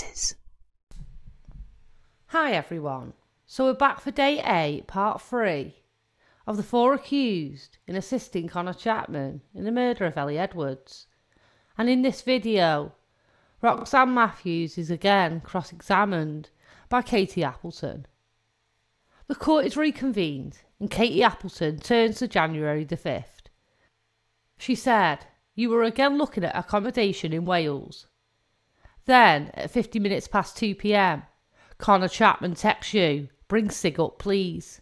cases. Hi everyone, so we're back for day 8, part 3, of the 4 accused in assisting Connor Chapman in the murder of Ellie Edwards. And in this video, Roxanne Matthews is again cross-examined by Katie Appleton. The court is reconvened and Katie Appleton turns to January the 5th. She said, "You were again looking at accommodation in Wales. Then, at 2:50 PM, Connor Chapman texts you, 'Bring Sig up, please.'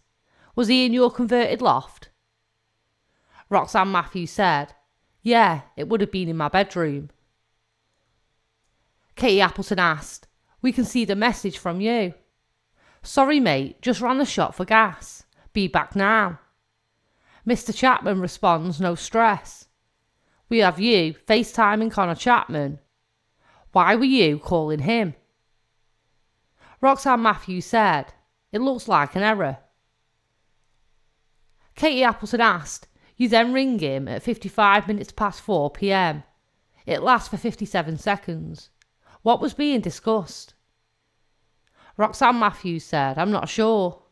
Was he in your converted loft?" Roxanne Matthews said, "Yeah, it would have been in my bedroom." Katie Appleton asked, "We can see the message from you. 'Sorry mate, just ran the shop for gas. Be back now.' Mr. Chapman responds, 'No stress.' We have you FaceTiming Connor Chapman. Why were you calling him?" Roxanne Matthews said, "It looks like an error." Katie Appleton asked, "You then ring him at 4:55 PM. It lasts for 57 seconds. What was being discussed?" Roxanne Matthews said, "I'm not sure.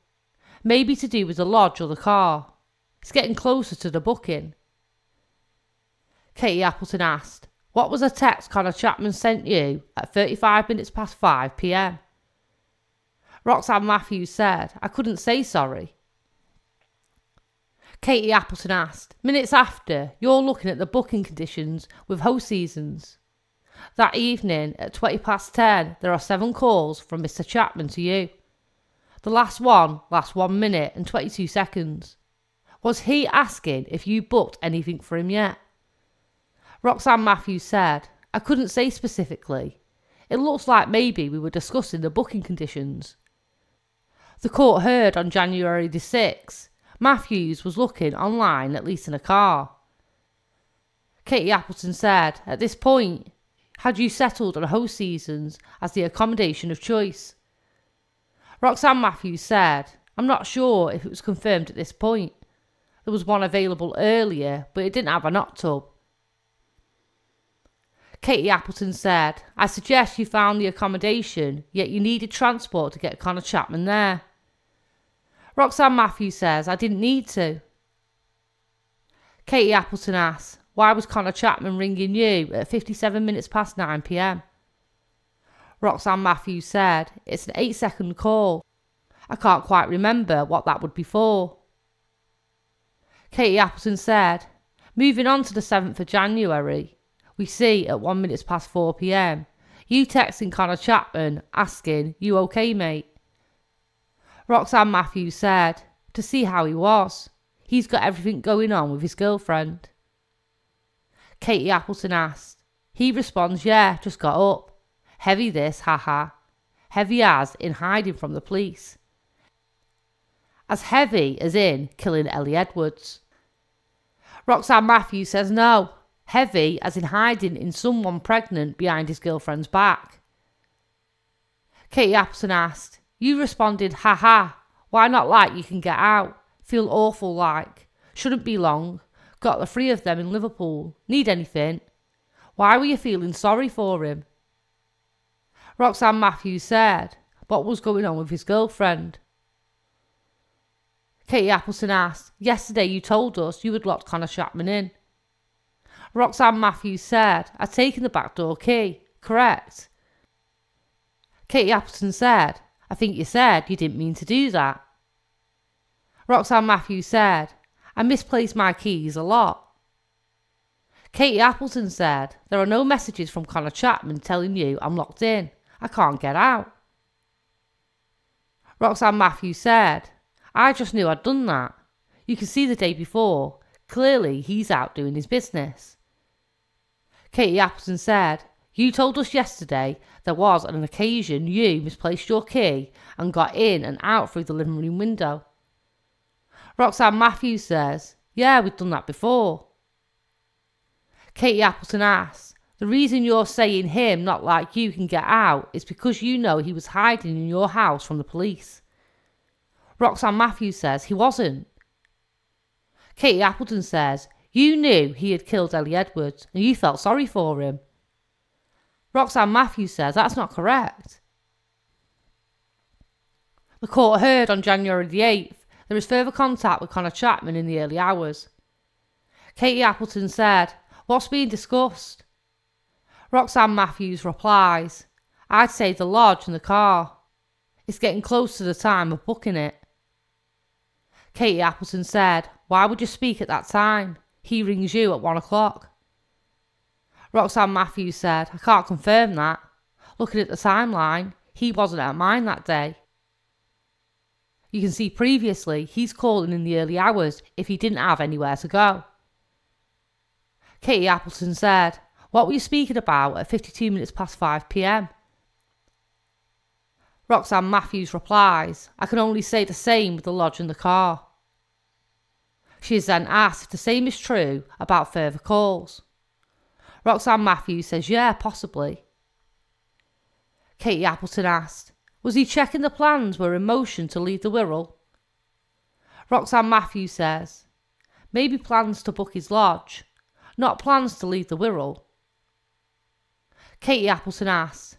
Maybe to do with the lodge or the car. It's getting closer to the booking." Katie Appleton asked, "What was the text Connor Chapman sent you at 5:35 PM? Roxanne Matthews said, "I couldn't say sorry." Katie Appleton asked, "Minutes after, you're looking at the booking conditions with host seasons. That evening at 10:20, there are 7 calls from Mr. Chapman to you. The last one lasts 1:22. Was he asking if you booked anything for him yet?" Roxanne Matthews said, "I couldn't say specifically. It looks like maybe we were discussing the booking conditions." The court heard on January the 6th, Matthews was looking online at leasing a car. Katie Appleton said, "At this point, had you settled on host seasons as the accommodation of choice?" Roxanne Matthews said, "I'm not sure if it was confirmed at this point. There was one available earlier, but it didn't have an hot tub." Katie Appleton said, "I suggest you found the accommodation, yet you needed transport to get Connor Chapman there." Roxanne Matthews says, "I didn't need to." Katie Appleton asks, "Why was Connor Chapman ringing you at 9:57 PM? Roxanne Matthews said, "It's an 8-second call. I can't quite remember what that would be for." Katie Appleton said, "Moving on to the 7th of January, we see at 4:01 PM, you texting Connor Chapman asking, 'You okay mate?' Roxanne Matthews said, "To see how he was. He's got everything going on with his girlfriend." Katie Appleton asked, "He responds, 'Yeah, just got up. Heavy this, haha. Heavy as in hiding from the police. As heavy as in killing Ellie Edwards.'" Roxanne Matthews says, "No. Heavy as in hiding in someone pregnant behind his girlfriend's back." Katie Appleton asked, "You responded, 'Haha, why not, like you can get out. Feel awful like. Shouldn't be long. Got the 3 of them in Liverpool. Need anything? Why were you feeling sorry for him?'" Roxanne Matthews said, "What was going on with his girlfriend?" Katie Appleton asked, "Yesterday you told us you had locked Connor Chapman in." Roxanne Matthews said, "I'd taken the back door key, correct?" Katie Appleton said, "I think you said you didn't mean to do that." Roxanne Matthews said, "I misplaced my keys a lot." Katie Appleton said, "There are no messages from Connor Chapman telling you I'm locked in. I can't get out." Roxanne Matthews said, "I just knew I'd done that. You can see the day before. Clearly, he's out doing his business." Katie Appleton said, "You told us yesterday there was on an occasion you misplaced your key and got in and out through the living room window." Roxanne Matthews says, "Yeah, we've done that before." Katie Appleton asks, "The reason you're saying him not like you can get out is because you know he was hiding in your house from the police." Roxanne Matthews says, "He wasn't." Katie Appleton says, "You knew he had killed Ellie Edwards and you felt sorry for him." Roxanne Matthews says that's not correct. The court heard on January the 8th there was further contact with Connor Chapman in the early hours. Katie Appleton said, "What's being discussed?" Roxanne Matthews replies, "I'd say the lodge and the car. It's getting close to the time of booking it." Katie Appleton said, "Why would you speak at that time? He rings you at 1 o'clock. Roxanne Matthews said, "I can't confirm that. Looking at the timeline, he wasn't at mine that day. You can see previously he's calling in the early hours if he didn't have anywhere to go." Katie Appleton said, "What were you speaking about at 52 minutes past 5 p.m? Roxanne Matthews replies, "I can only say the same with the lodge and the car." She is then asked if the same is true about further calls. Roxanne Matthews says, "Yeah, possibly." Katie Appleton asked, "Was he checking the plans were in motion to leave the Wirral?" Roxanne Matthews says, "Maybe plans to book his lodge, not plans to leave the Wirral." Katie Appleton asked,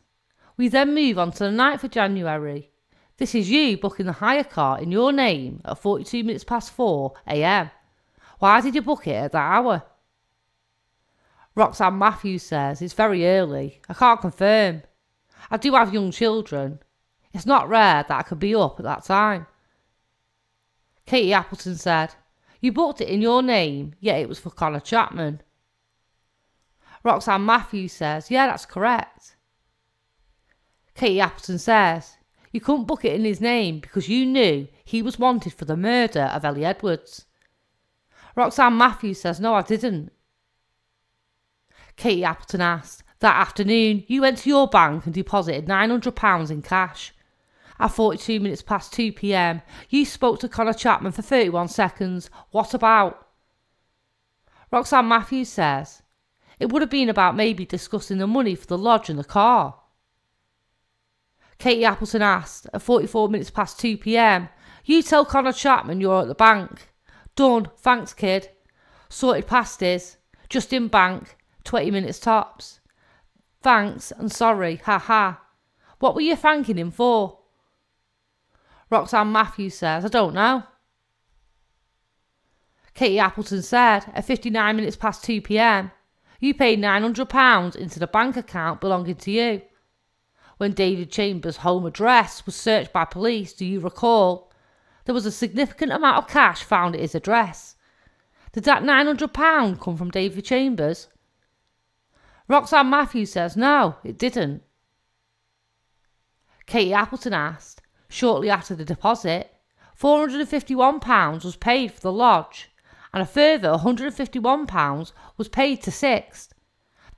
"We then move on to the 9th of January. This is you booking the hire car in your name at 42 minutes past 4 a.m. Why did you book it at that hour?" Roxanne Matthews says, "It's very early. I can't confirm. I do have young children. It's not rare that I could be up at that time." Katie Appleton said, "You booked it in your name, yet it was for Connor Chapman." Roxanne Matthews says, "Yeah, that's correct." Katie Appleton says, "You couldn't book it in his name because you knew he was wanted for the murder of Ellie Edwards." Roxanne Matthews says, "No, I didn't." Katie Appleton asked, "That afternoon you went to your bank and deposited £900 in cash. At 42 minutes past 2 p.m, you spoke to Connor Chapman for 31 seconds. What about?" Roxanne Matthews says, "It would have been about maybe discussing the money for the lodge and the car." Katie Appleton asked, "At 44 minutes past 2 p.m, you tell Connor Chapman you're at the bank. Done, thanks kid. Sorted pasties, just in bank, 20 minutes tops. Thanks and sorry, ha ha. What were you thanking him for?" Roxanne Matthews says, "I don't know." Katie Appleton said, "At 59 minutes past 2 p.m, you paid £900 into the bank account belonging to you. When David Chambers' home address was searched by police, do you recall, there was a significant amount of cash found at his address. Did that £900 come from David Chambers?" Roxanne Matthews says, "No, it didn't." Katie Appleton asked, "Shortly after the deposit, £451 was paid for the lodge and a further £151 was paid to Sixth.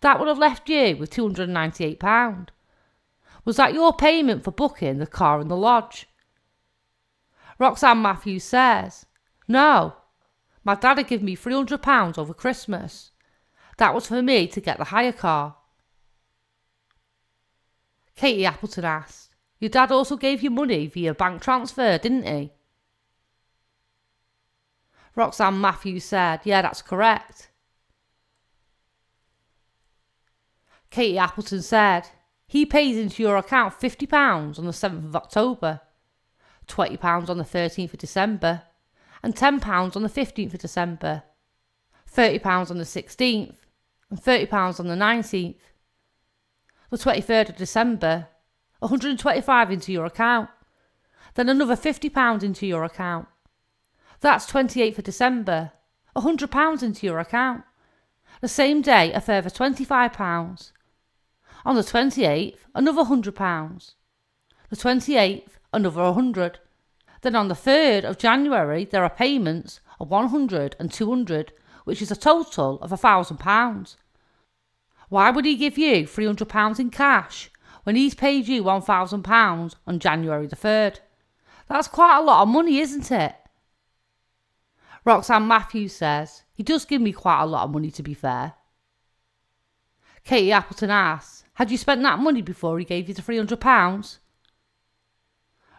That would have left you with £298. Was that your payment for booking the car and the lodge?" Roxanne Matthews says, "No, my dad had given me £300 over Christmas. That was for me to get the hire car." Katie Appleton asked, "Your dad also gave you money via bank transfer, didn't he?" Roxanne Matthews said, "Yeah, that's correct." Katie Appleton said, "He pays into your account £50 on the 7th of October, £20 on the 13th of December, and £10 on the 15th of December, £30 on the 16th, and £30 on the 19th. The 23rd of December, £125 into your account, then another £50 into your account. That's 28th of December, £100 into your account. The same day, a further £25. On the 28th, another £100. The 28th, another £100. Then on the 3rd of January, there are payments of £100 and £200, which is a total of £1,000. Why would he give you £300 in cash when he's paid you £1,000 on January the 3rd? That's quite a lot of money, isn't it?" Roxanne Matthews says, "He does give me quite a lot of money, to be fair." Katie Appleton asks, "Had you spent that money before he gave you the £300?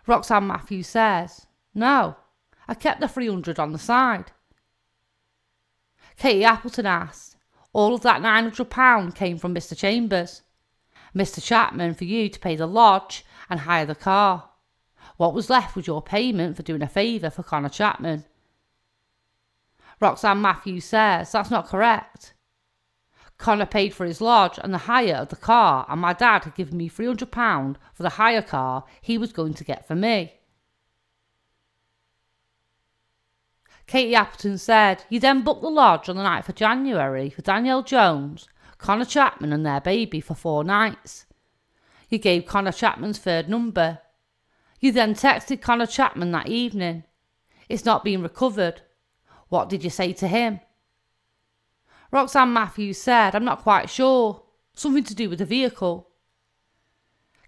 Roxanne Matthews says, "No, I kept the £300 on the side." Katie Appleton asks, "All of that £900 came from Mr. Chambers. Mr. Chapman for you to pay the lodge and hire the car. What was left was your payment for doing a favour for Connor Chapman. Roxanne Matthews says that's not correct. Connor paid for his lodge and the hire of the car, and my dad had given me £300 for the hire car he was going to get for me. Katie Appleton said, you then booked the lodge on the 9th of January for Danielle Jones, Connor Chapman and their baby for 4 nights. You gave Connor Chapman's third number. You then texted Connor Chapman that evening. It's not been recovered. What did you say to him? Roxanne Matthews said, I'm not quite sure. Something to do with the vehicle.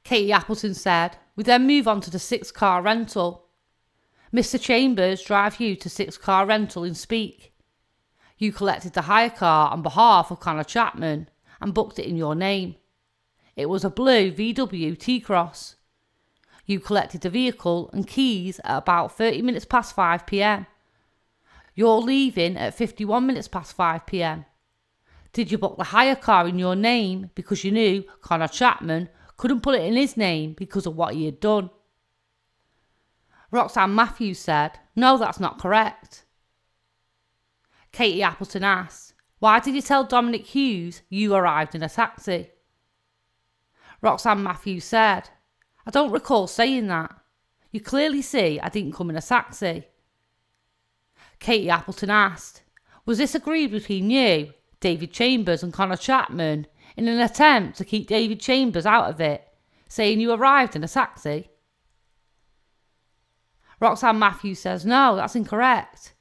Katie Appleton said, we then move on to the 6-car rental. Mr. Chambers drive you to 6-car rental in Speke. You collected the hire car on behalf of Connor Chapman and booked it in your name. It was a blue VW T-Cross. You collected the vehicle and keys at about 30 minutes past 5 p.m. You're leaving at 51 minutes past 5 p.m. Did you book the hire car in your name because you knew Connor Chapman couldn't put it in his name because of what he had done? Roxanne Matthews said, no, that's not correct. Katie Appleton asked, why did you tell Dominic Hughes you arrived in a taxi? Roxanne Matthews said, I don't recall saying that. You clearly see I didn't come in a taxi. Katie Appleton asked, was this agreed between you, David Chambers and Connor Chapman in an attempt to keep David Chambers out of it, saying you arrived in a taxi? Roxanne Matthews says, no, that's incorrect.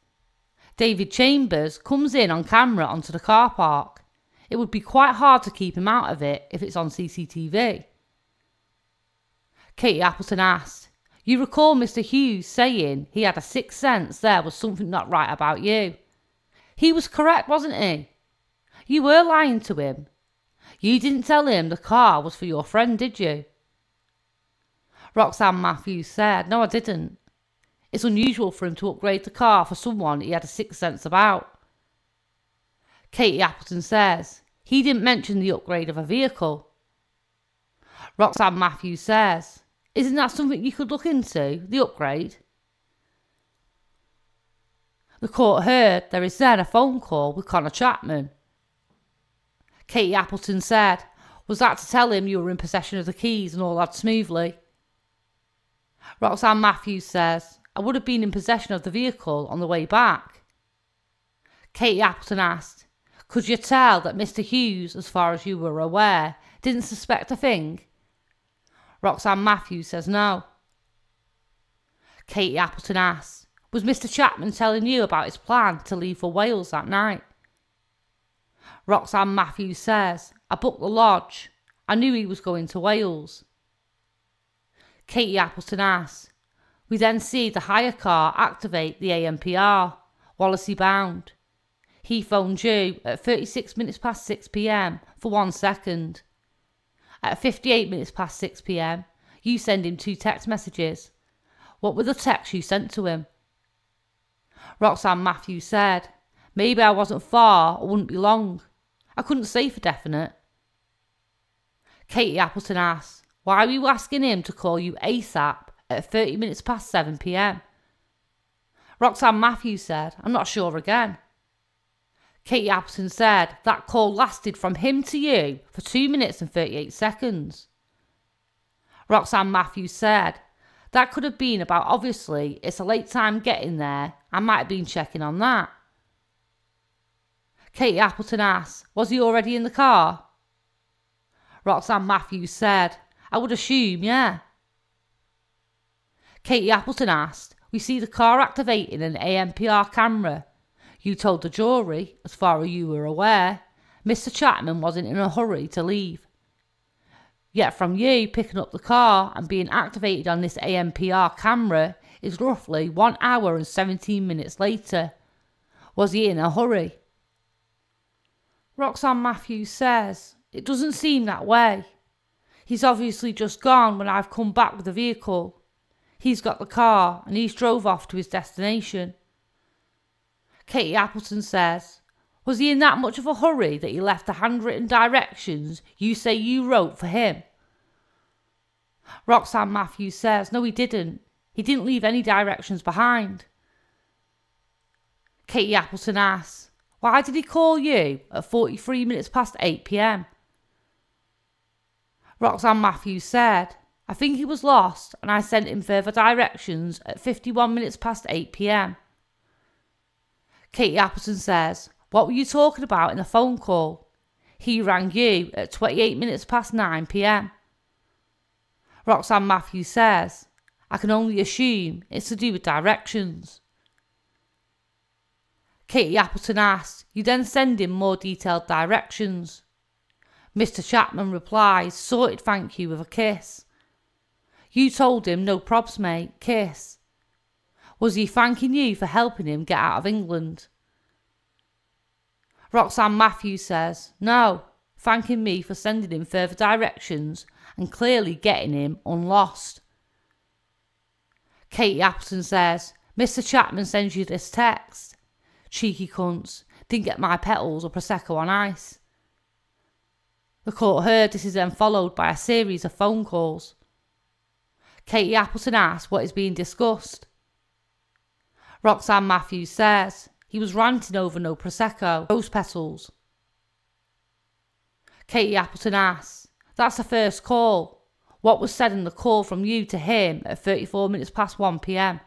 David Chambers comes in on camera onto the car park. It would be quite hard to keep him out of it if it's on CCTV. Katie Appleton asked, you recall Mr. Hughes saying he had a sixth sense there was something not right about you. He was correct, wasn't he? You were lying to him. You didn't tell him the car was for your friend, did you? Roxanne Matthews said, no, I didn't. It's unusual for him to upgrade the car for someone he had a sixth sense about. Katie Appleton says, he didn't mention the upgrade of a vehicle. Roxanne Matthews says, isn't that something you could look into, the upgrade? The court heard there is then a phone call with Connor Chapman. Katie Appleton said, was that to tell him you were in possession of the keys and all that smoothly? Roxanne Matthews says, I would have been in possession of the vehicle on the way back. Katie Appleton asked, could you tell that Mr. Hughes, as far as you were aware, didn't suspect a thing? Roxanne Matthews says no. Katie Appleton asks, was Mr. Chapman telling you about his plan to leave for Wales that night? Roxanne Matthews says, I booked the lodge. I knew he was going to Wales. Katie Appleton asks, we then see the hire car activate the ANPR, Wallasey bound. He phoned you at 36 minutes past 6 p.m. for 1 second. At 58 minutes past 6 p.m, you send him 2 text messages. What were the texts you sent to him? Roxanne Matthews said, maybe I wasn't far or wouldn't be long. I couldn't say for definite. Katie Appleton asks, why were you asking him to call you ASAP at 30 minutes past 7 p.m? Roxanne Matthews said, I'm not sure again. Katie Appleton said, that call lasted from him to you for 2 minutes and 38 seconds. Roxanne Matthews said, that could have been about obviously it's a late time getting there. I might have been checking on that. Katie Appleton asked, was he already in the car? Roxanne Matthews said, I would assume, yeah. Katie Appleton asked, we see the car activating an ANPR camera. You told the jury, as far as you were aware, Mr. Chapman wasn't in a hurry to leave. Yet from you picking up the car and being activated on this ANPR camera is roughly 1 hour and 17 minutes later. Was he in a hurry? Roxanne Matthews says, it doesn't seem that way. He's obviously just gone when I've come back with the vehicle. He's got the car and he's drove off to his destination. Katie Appleton says, Was he in that much of a hurry that he left the handwritten directions you say you wrote for him? Roxanne Matthews says, no, he didn't. He didn't leave any directions behind. Katie Appleton asks, why did he call you at 8:43 PM? Roxanne Matthews said, I think he was lost and I sent him further directions at 8:51 PM. Katie Appleton says, what were you talking about in the phone call? He rang you at 9:28 PM. Roxanne Matthews says, I can only assume it's to do with directions. Katie Appleton asks, you then send him more detailed directions. Mr. Chapman replies, sorted, thank you, with a kiss. You told him, no probs mate, kiss. Was he thanking you for helping him get out of England? Roxanne Matthews says, no, thanking me for sending him further directions and clearly getting him unlost. Katie Appleton says, Mr. Chapman sends you this text. Cheeky cunts, didn't get my petals or Prosecco on ice. The court heard this is then followed by a series of phone calls. Katie Appleton asks what is being discussed. Roxanne Matthews says he was ranting over no Prosecco, rose petals. Katie Appleton asks, that's the first call. What was said in the call from you to him at 1:34 PM?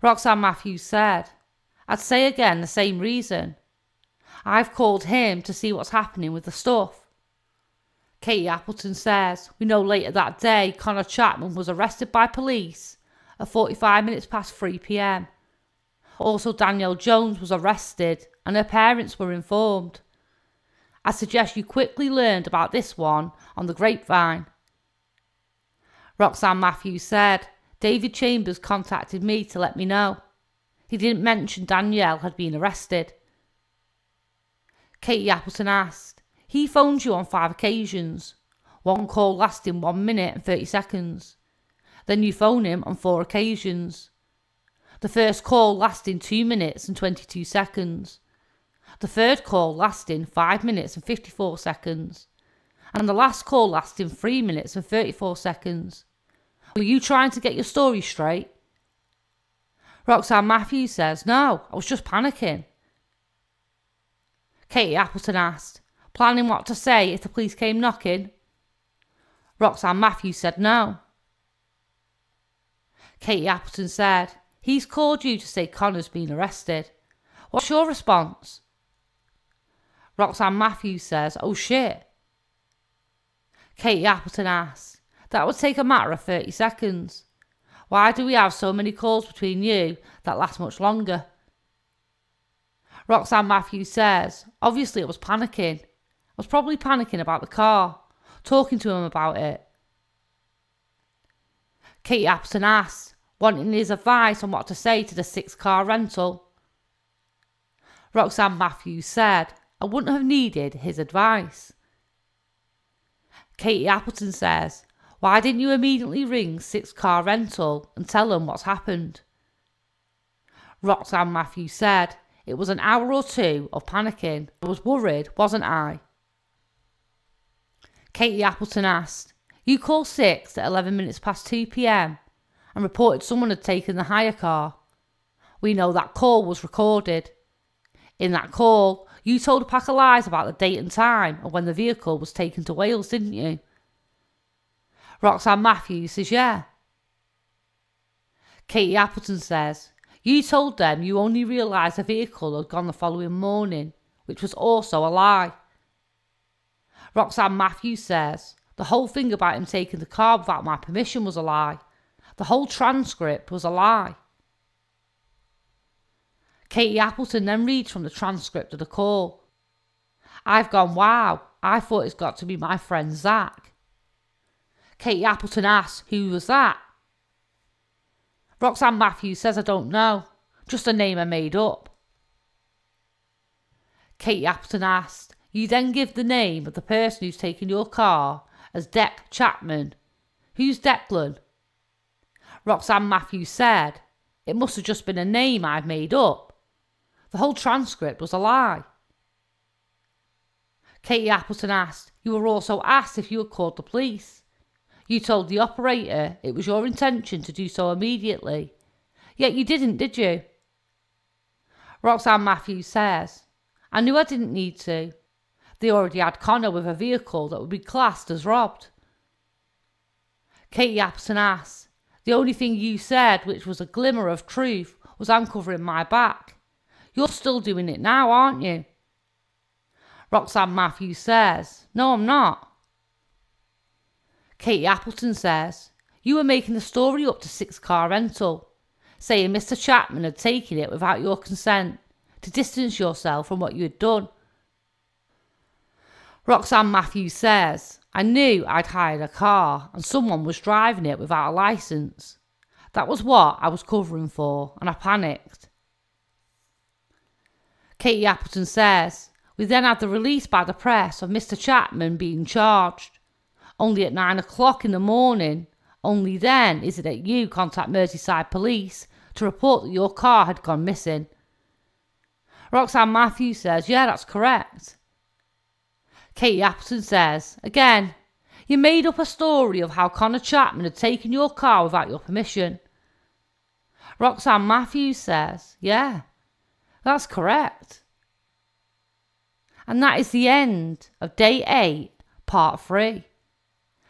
Roxanne Matthews said, I'd say again the same reason. I've called him to see what's happening with the stuff. Katie Appleton says, we know later that day Connor Chapman was arrested by police at 3:45 PM. Also Danielle Jones was arrested and her parents were informed. I suggest you quickly learned about this one on the grapevine. Roxanne Matthews said, David Chambers contacted me to let me know. He didn't mention Danielle had been arrested. Katie Appleton asked, he phoned you on 5 occasions. One call lasting 1 minute and 30 seconds. Then you phone him on 4 occasions. The first call lasting 2 minutes and 22 seconds. The third call lasting 5 minutes and 54 seconds. And the last call lasting 3 minutes and 34 seconds. Were you trying to get your story straight? Roxanne Matthews says, no, I was just panicking. Katie Appleton asked, planning what to say if the police came knocking? Roxanne Matthews said no. Katie Appleton said, he's called you to say Connor's been arrested. What's your response? Roxanne Matthews says, oh shit. Katie Appleton asks, that would take a matter of 30 seconds. Why do we have so many calls between you that last much longer? Roxanne Matthews says, obviously I was panicking. I was probably panicking about the car, talking to him about it. Katie Appleton asks, wanting his advice on what to say to the 6-car rental. Roxanne Matthews said, I wouldn't have needed his advice. Katie Appleton says, why didn't you immediately ring 6-car rental and tell them what's happened? Roxanne Matthews said, it was an hour or two of panicking. I was worried, wasn't I? Katie Appleton asked, you called 6 at 2:11 PM and reported someone had taken the hire car. We know that call was recorded. In that call, you told a pack of lies about the date and time and when the vehicle was taken to Wales, didn't you? Roxanne Matthews says, yeah. Katie Appleton says, you told them you only realised the vehicle had gone the following morning, which was also a lie. Roxanne Matthews says, the whole thing about him taking the car without my permission was a lie. The whole transcript was a lie. Katie Appleton then reads from the transcript of the call. I've gone, wow, I thought it's got to be my friend Zach. Katie Appleton asks, who was that? Roxanne Matthews says, I don't know. Just a name I made up. Katie Appleton asks, you then give the name of the person who's taken your car as Deck Chapman. Who's Declan? Roxanne Matthews said, it must have just been a name I've made up. The whole transcript was a lie. Katie Appleton asked, "You were also asked if you had called the police. You told the operator it was your intention to do so immediately. Yet you didn't, did you?" Roxanne Matthews says, "I knew I didn't need to. They already had Connor with a vehicle that would be classed as robbed." Katie Appleton asks, "The only thing you said which was a glimmer of truth was 'I'm covering my back.' You're still doing it now, aren't you?" Roxanne Matthews says, "No, I'm not." Katie Appleton says, "You were making the story up to six-car rental, saying Mr. Chapman had taken it without your consent to distance yourself from what you had done." Roxanne Matthews says, "I knew I'd hired a car and someone was driving it without a licence. That was what I was covering for, and I panicked." Katie Appleton says, "We then had the release by the press of Mr. Chapman being charged. Only at 9 o'clock in the morning, only then is it that you contact Merseyside Police to report that your car had gone missing." Roxanne Matthews says, "Yeah, that's correct." Katie Appleton says, "Again, you made up a story of how Connor Chapman had taken your car without your permission." Roxanne Matthews says, "Yeah, that's correct." And that is the end of Day 8, Part 3.